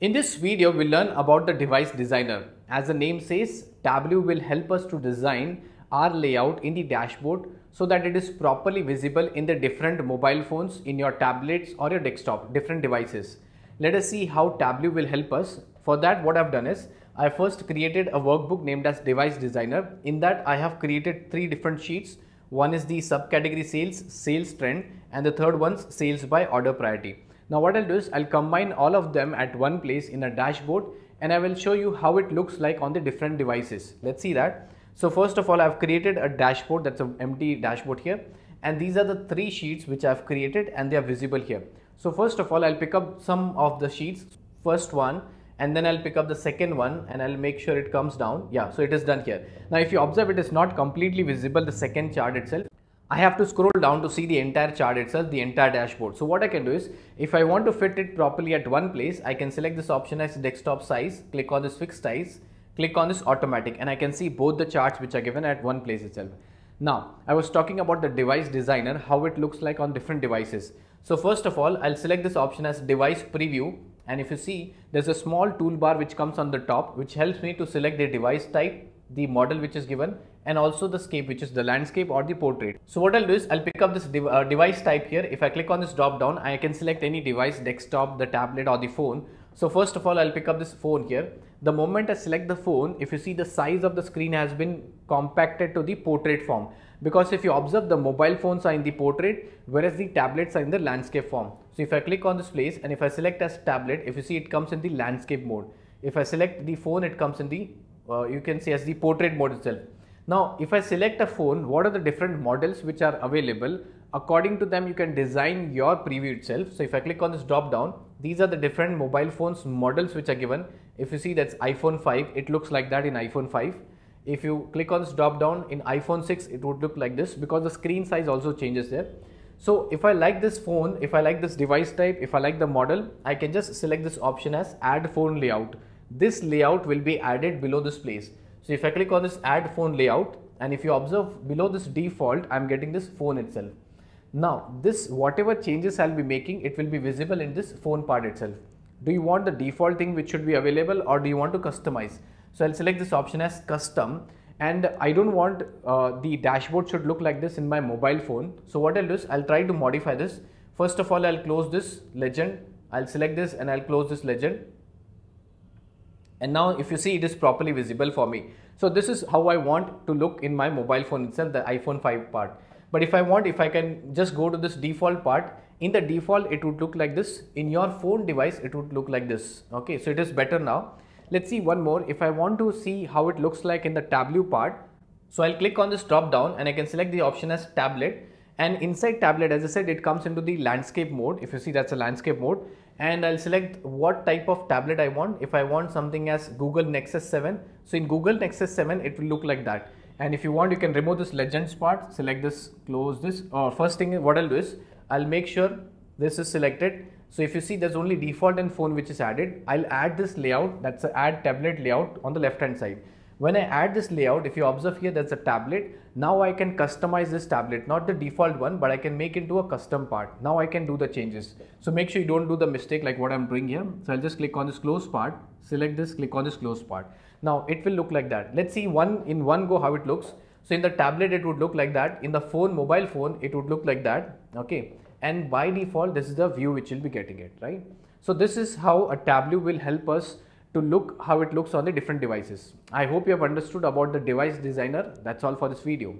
In this video, we'll learn about the Device Designer. As the name says, Tableau will help us to design our layout in the dashboard so that it is properly visible in the different mobile phones, in your tablets or your desktop, different devices. Let us see how Tableau will help us. For that, what I've done is, I first created a workbook named as Device Designer. In that, I have created three different sheets. One is the subcategory sales, sales trend, and the third one's sales by order priority. Now what I'll do is, I'll combine all of them at one place in a dashboard, and I will show you how it looks like on the different devices. Let's see that. So first of all, I've created a dashboard, that's an empty dashboard here. And these are the three sheets which I've created and they are visible here. So first of all, I'll pick up some of the sheets, first one, and then I'll pick up the second one and I'll make sure it comes down. Yeah, so it is done here. Now if you observe, it is not completely visible, the second chart itself. I have to scroll down to see the entire chart itself, the entire dashboard. So what I can do is, if I want to fit it properly at one place, I can select this option as desktop size, click on this fixed size, click on this automatic, and I can see both the charts which are given at one place itself. Now, I was talking about the Device Designer, how it looks like on different devices. So first of all, I'll select this option as device preview, and if you see, there's a small toolbar which comes on the top, which helps me to select the device type, the model which is given, and also the scape, which is the landscape or the portrait. So what I'll do is, I'll pick up this device type here. If I click on this drop down, I can select any device, desktop, the tablet or the phone. So first of all, I'll pick up this phone here. The moment I select the phone, if you see, the size of the screen has been compacted to the portrait form, because if you observe, the mobile phones are in the portrait, whereas the tablets are in the landscape form. So if I click on this place and if I select as tablet, if you see, it comes in the landscape mode. If I select the phone, it comes in the you can see as the portrait mode itself. Now if I select a phone, what are the different models which are available? According to them, you can design your preview itself. So if I click on this drop down, these are the different mobile phones models which are given. If you see, that's iPhone 5, it looks like that in iPhone 5. If you click on this drop down in iPhone 6, it would look like this, because the screen size also changes there. So if I like this phone, if I like this device type, if I like the model, I can just select this option as add phone layout. This layout will be added below this place. So if I click on this add phone layout, and if you observe, below this default, I'm getting this phone itself. Now this, whatever changes I'll be making, it will be visible in this phone part itself. Do you want the default thing which should be available, or do you want to customize? So I'll select this option as custom, and I don't want the dashboard should look like this in my mobile phone. So what I'll do is, I'll try to modify this. First of all, I'll close this legend. I'll select this and I'll close this legend. And now if you see, it is properly visible for me. So this is how I want to look in my mobile phone itself, the iPhone 5 part. But if I want, if I can just go to this default part, in the default it would look like this. In your phone device, it would look like this. Okay, so it is better now. Let's see one more. If I want to see how it looks like in the Tableau part, so I'll click on this drop down and I can select the option as tablet. And inside tablet, as I said, it comes into the landscape mode. If you see, that's a landscape mode. And I'll select what type of tablet I want. If I want something as Google Nexus 7, so in Google Nexus 7, it will look like that. And if you want, you can remove this legends part, select this, close this. First thing, what I'll do is, I'll make sure this is selected. So if you see, there's only default and phone which is added. I'll add this layout, that's a add tablet layout on the left hand side. When I add this layout, if you observe here, there's a tablet. Now I can customize this tablet, not the default one, but I can make it into a custom part. Now I can do the changes. So make sure you don't do the mistake like what I'm doing here. So I'll just click on this close part, select this, click on this close part. Now it will look like that. Let's see in one go how it looks. So in the tablet, it would look like that. In the phone, mobile phone, it would look like that. Okay. And by default, this is the view which you'll be getting it, right? So this is how a Tableau will help us to look how it looks on the different devices. I hope you have understood about the Device Designer. That's all for this video.